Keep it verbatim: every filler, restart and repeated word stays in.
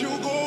you go.